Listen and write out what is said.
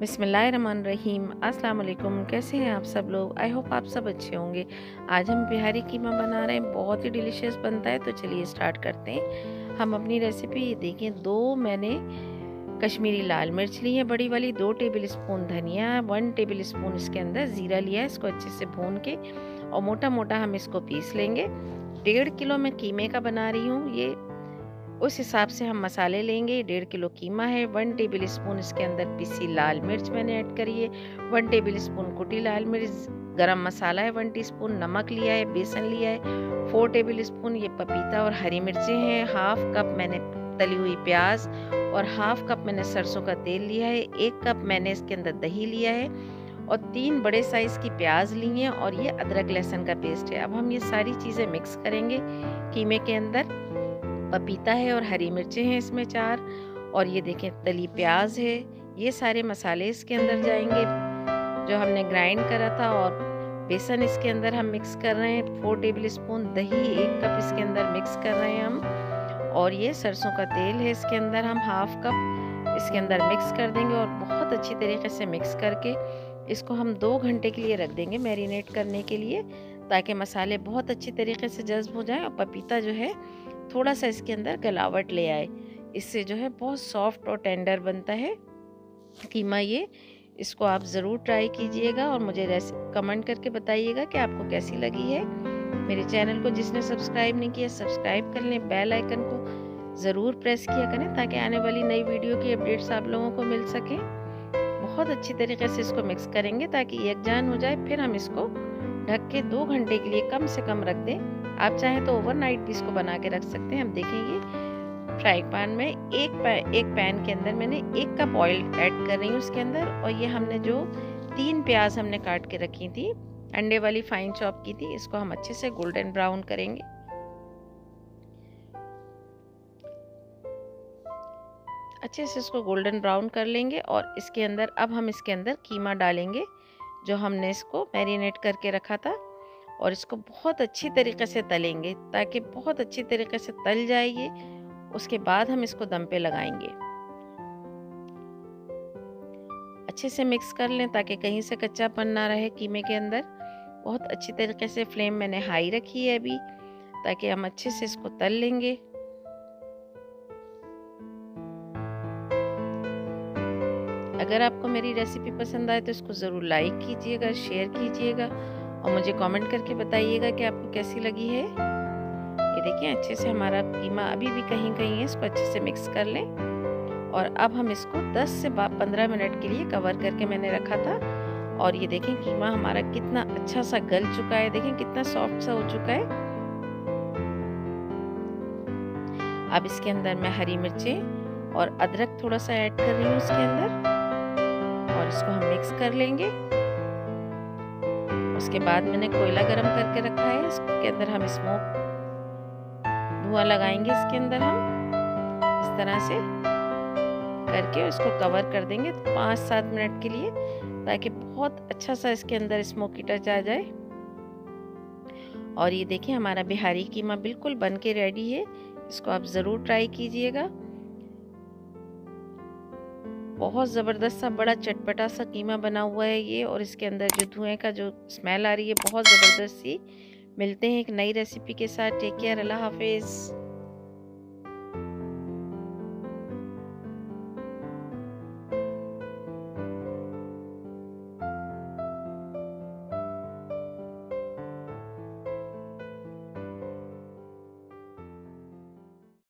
बिस्मिल्लाहिर्रहमानिर्रहीम। अस्सलाम वालेकुम। कैसे हैं आप सब लोग? आई होप आप सब अच्छे होंगे। आज हम बिहारी कीमा बना रहे हैं, बहुत ही डिलीशियस बनता है। तो चलिए स्टार्ट करते हैं हम अपनी रेसिपी। ये देखें, दो मैंने कश्मीरी लाल मिर्च ली है बड़ी वाली, 2 टेबल स्पून धनिया, 1 टेबल स्पून इसके अंदर ज़ीरा लिया है। इसको अच्छे से भून के और मोटा मोटा हम इसको पीस लेंगे। 1.5 किलो मैं कीमे का बना रही हूँ, ये उस हिसाब से हम मसाले लेंगे। 1.5 किलो कीमा है, 1 टेबल स्पून इसके अंदर पिसी लाल मिर्च मैंने ऐड करी है, 1 टेबल स्पून कुटी लाल मिर्च, गरम मसाला है 1 टीस्पून, नमक लिया है, बेसन लिया है 4 टेबल स्पून, ये पपीता और हरी मिर्चें हैं, 1/2 कप मैंने तली हुई प्याज और 1/2 कप मैंने सरसों का तेल लिया है, 1 कप मैंने इसके अंदर दही लिया है और 3 बड़े साइज़ की प्याज ली हैं और ये अदरक लहसुन का पेस्ट है। अब हम ये सारी चीज़ें मिक्स करेंगे। कीमे के अंदर पपीता है और हरी मिर्चें हैं इसमें 4, और ये देखें तली प्याज है। ये सारे मसाले इसके अंदर जाएंगे जो हमने ग्राइंड करा था, और बेसन इसके अंदर हम मिक्स कर रहे हैं, 4 टेबल स्पून दही 1 कप इसके अंदर मिक्स कर रहे हैं हम, और ये सरसों का तेल है इसके अंदर हम 1/2 कप इसके अंदर मिक्स कर देंगे और बहुत अच्छी तरीके से मिक्स करके इसको हम 2 घंटे के लिए रख देंगे मैरिनेट करने के लिए, ताकि मसाले बहुत अच्छी तरीके से जज्ब हो जाएं और पपीता जो है थोड़ा सा इसके अंदर गलावट ले आए। इससे जो है बहुत सॉफ्ट और टेंडर बनता है कीमा। ये इसको आप ज़रूर ट्राई कीजिएगा और मुझे कमेंट करके बताइएगा कि आपको कैसी लगी है। मेरे चैनल को जिसने सब्सक्राइब नहीं किया, सब्सक्राइब कर लें, बेल आइकन को ज़रूर प्रेस किया करें ताकि आने वाली नई वीडियो की अपडेट्स आप लोगों को मिल सकें। बहुत अच्छी तरीके से इसको मिक्स करेंगे ताकि यकजान हो जाए, फिर हम इसको ढक के 2 घंटे के लिए कम से कम रख दें। आप चाहें तो ओवरनाइट भी इसको बना के रख सकते हैं। हम देखेंगे फ्राई पैन में एक पैन के अंदर मैंने 1 कप ऑयल ऐड कर रही हूँ उसके अंदर, और ये हमने जो 3 प्याज हमने काट के रखी थी, अंडे वाली फाइन चॉप की थी, इसको हम अच्छे से गोल्डन ब्राउन करेंगे। अच्छे से इसको गोल्डन ब्राउन कर लेंगे और इसके अंदर अब हम इसके अंदर कीमा डालेंगे जो हमने इसको मैरिनेट करके रखा था, और इसको बहुत अच्छी तरीके से तलेंगे ताकि बहुत अच्छी तरीके से तल जाए ये। उसके बाद हम इसको दम पे लगाएंगे। अच्छे से मिक्स कर लें ताकि कहीं से कच्चापन ना रहे कीमे के अंदर। बहुत अच्छी तरीके से फ्लेम मैंने हाई रखी है अभी, ताकि हम अच्छे से इसको तल लेंगे। अगर आपको मेरी रेसिपी पसंद आए तो इसको ज़रूर लाइक कीजिएगा, शेयर कीजिएगा और मुझे कमेंट करके बताइएगा कि आपको कैसी लगी है। ये देखिए अच्छे से हमारा कीमा अभी भी कहीं कहीं है, इसको अच्छे से मिक्स कर लें। और अब हम इसको 10 से 15 मिनट के लिए कवर करके मैंने रखा था, और ये देखें कीमा हमारा कितना अच्छा सा गल चुका है, देखें कितना सॉफ्ट सा हो चुका है। अब इसके अंदर मैं हरी मिर्चें और अदरक थोड़ा सा ऐड कर रही हूँ इसके अंदर, और इसको हम मिक्स कर लेंगे। उसके बाद मैंने कोयला गरम करके रखा है, इसके अंदर हम स्मोक धुआं लगाएंगे, इसके अंदर हम इस तरह से करके इसको कवर कर देंगे 5-7 मिनट के लिए, ताकि बहुत अच्छा सा इसके अंदर स्मोकी टच आ जाए। और ये देखिए हमारा बिहारी कीमा बिल्कुल बन के रेडी है, इसको आप ज़रूर ट्राई कीजिएगा। बहुत ज़बरदस्त सा बड़ा चटपटा सा कीमा बना हुआ है ये, और इसके अंदर जो धुएं का जो स्मेल आ रही है बहुत ज़बरदस्त सी। मिलते हैं एक नई रेसिपी के साथ। टेक केयर, अल्लाह हाफिज़।